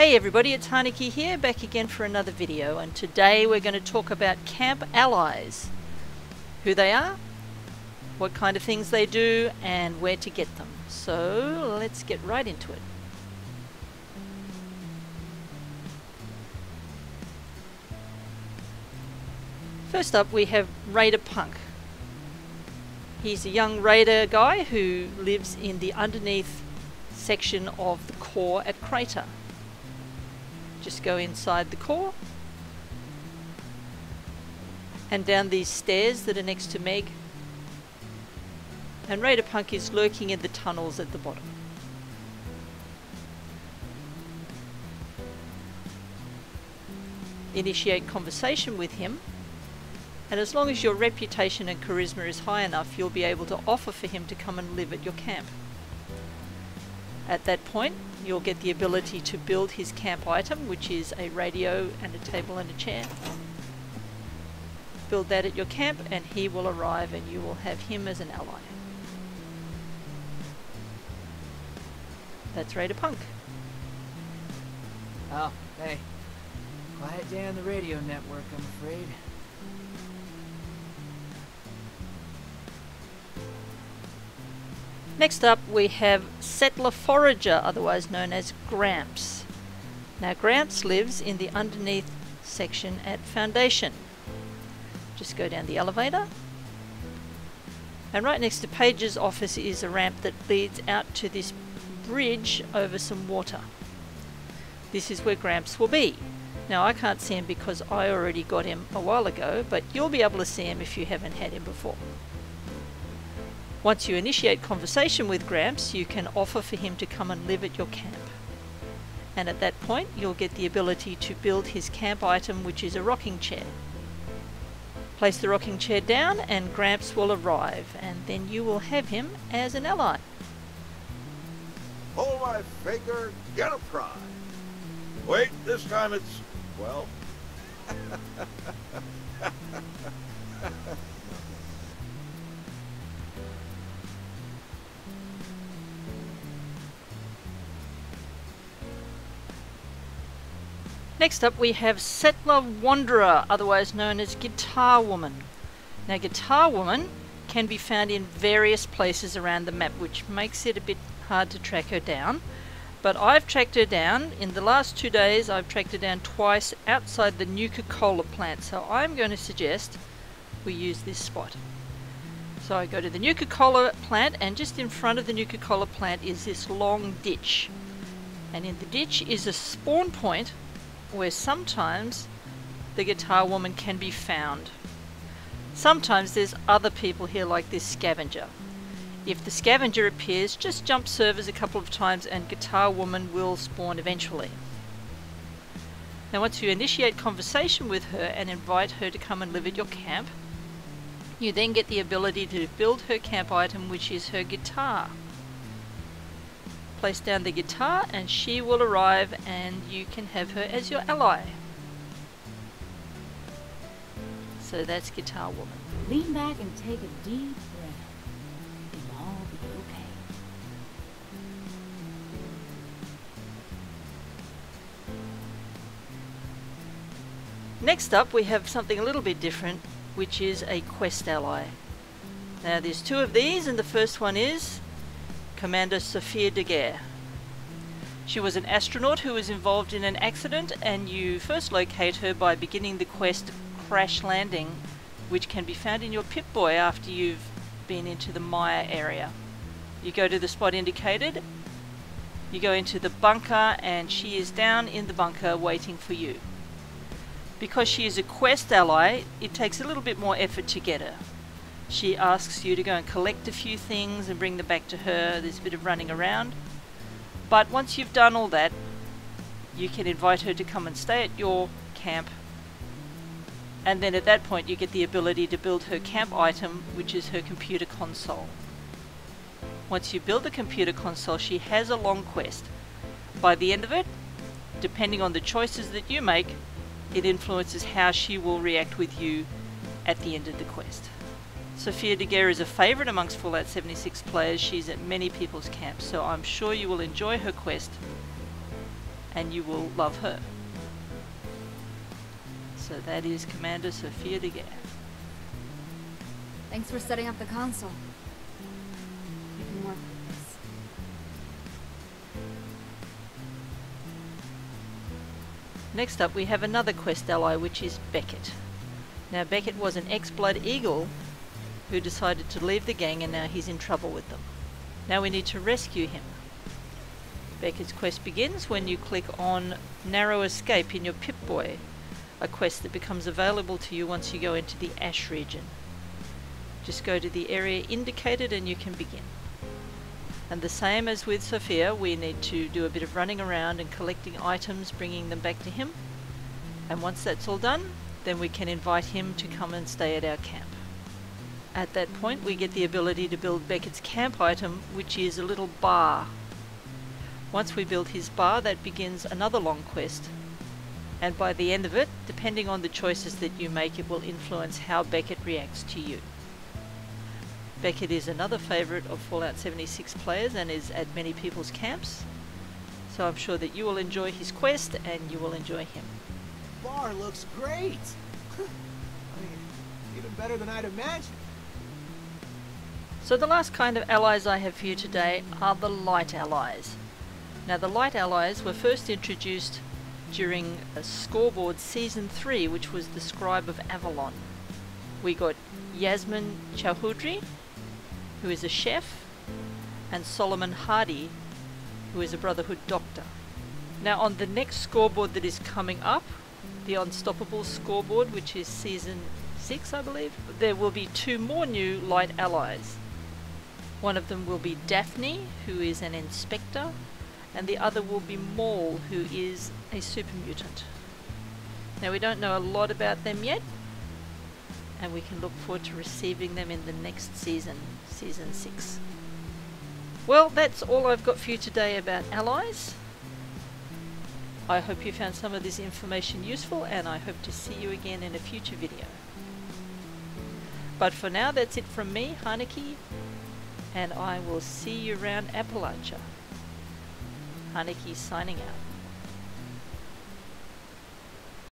Hey everybody, it's Harnacke here, back again for another video, and today we're going to talk about Camp Allies. Who they are, what kind of things they do, and where to get them. So let's get right into it. First up we have Raider Punk. He's a young raider guy who lives in the underneath section of the core at Crater. Just go inside the core and down these stairs that are next to Meg, and Raider Punk is lurking in the tunnels at the bottom. Initiate conversation with him, and as long as your reputation and charisma is high enough, you'll be able to offer for him to come and live at your camp. At that point, you'll get the ability to build his camp item, which is a radio and a table and a chair. Build that at your camp and he will arrive and you will have him as an ally. That's Raider Punk. Oh, hey. Quiet day on the radio network, I'm afraid. Next up we have Settler Forager, otherwise known as Gramps. Now Gramps lives in the underneath section at Foundation. Just go down the elevator, and right next to Page's office is a ramp that leads out to this bridge over some water. This is where Gramps will be. Now I can't see him because I already got him a while ago, but you'll be able to see him if you haven't had him before. Once you initiate conversation with Gramps, you can offer for him to come and live at your camp. And at that point, you'll get the ability to build his camp item, which is a rocking chair. Place the rocking chair down and Gramps will arrive, and then you will have him as an ally. All right, faker, get a prize. Wait, this time it's, well... Next up we have Settler Wanderer, otherwise known as Guitar Woman. Now Guitar Woman can be found in various places around the map, which makes it a bit hard to track her down. But I've tracked her down. In the last 2 days I've tracked her down twice outside the Nuka-Cola plant, so I'm going to suggest we use this spot. So I go to the Nuka-Cola plant, and just in front of the Nuka-Cola plant is this long ditch. And in the ditch is a spawn point where sometimes the Guitar Woman can be found. Sometimes there's other people here, like this scavenger. If the scavenger appears, just jump servers a couple of times and Guitar Woman will spawn eventually. Now once you initiate conversation with her and invite her to come and live at your camp, you then get the ability to build her camp item, which is her guitar. Place down the guitar and she will arrive and you can have her as your ally. So that's Guitar Woman. Lean back and take a deep breath. It'll all be okay. Next up we have something a little bit different, which is a quest ally. Now there's two of these, and the first one is Commander Sofia Daguerre. She was an astronaut who was involved in an accident, and you first locate her by beginning the quest Crash Landing, which can be found in your Pip-Boy after you've been into the Mire area. You go to the spot indicated, you go into the bunker, and she is down in the bunker waiting for you. Because she is a quest ally, it takes a little bit more effort to get her. She asks you to go and collect a few things and bring them back to her. There's a bit of running around. But once you've done all that, you can invite her to come and stay at your camp. And then at that point, you get the ability to build her camp item, which is her computer console. Once you build the computer console, she has a long quest. By the end of it, depending on the choices that you make, it influences how she will react with you at the end of the quest. Sofia Daguerre is a favourite amongst Fallout 76 players. She's at many people's camps, so I'm sure you will enjoy her quest and you will love her. So that is Commander Sofia Daguerre. Thanks for setting up the console. You can work with this. Next up we have another quest ally, which is Beckett. Now Beckett was an ex-Blood Eagle who decided to leave the gang, and now he's in trouble with them. Now we need to rescue him. Beckett's quest begins when you click on Narrow Escape in your Pip-Boy, a quest that becomes available to you once you go into the Ash region. Just go to the area indicated and you can begin. And the same as with Sofia, we need to do a bit of running around and collecting items, bringing them back to him. And once that's all done, then we can invite him to come and stay at our camp. At that point we get the ability to build Beckett's camp item, which is a little bar. Once we build his bar, that begins another long quest, and by the end of it, depending on the choices that you make, it will influence how Beckett reacts to you. Beckett is another favourite of Fallout 76 players and is at many people's camps, so I'm sure that you will enjoy his quest and you will enjoy him. Bar looks great! I mean, even better than I'd imagined. So the last kind of allies I have for you today are the Light Allies. Now the Light Allies were first introduced during Scoreboard Season 3, which was the Scribe of Avalon. We got Yasmin Chahoudri, who is a chef, and Solomon Hardy, who is a Brotherhood doctor. Now on the next scoreboard that is coming up, the Unstoppable scoreboard, which is Season 6 I believe, there will be two more new Light Allies. One of them will be Daphne, who is an inspector, and the other will be Maul, who is a super mutant. Now we don't know a lot about them yet, and we can look forward to receiving them in the next season, Season 6. Well, that's all I've got for you today about allies. I hope you found some of this information useful, and I hope to see you again in a future video. But for now, that's it from me, Harnacke, and I will see you around Appalachia. Harnacke signing out.